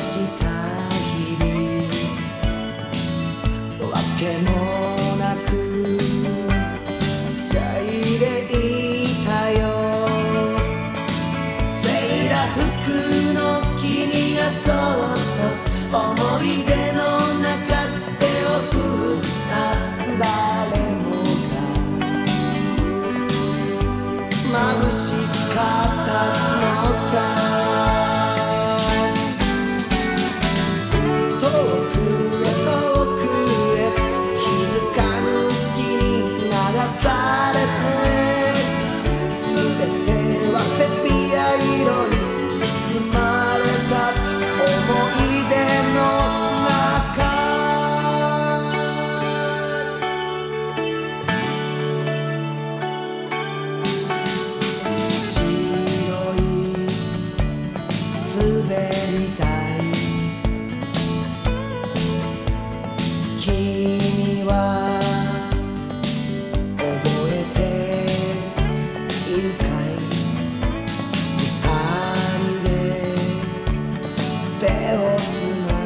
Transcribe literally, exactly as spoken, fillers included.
手をつないで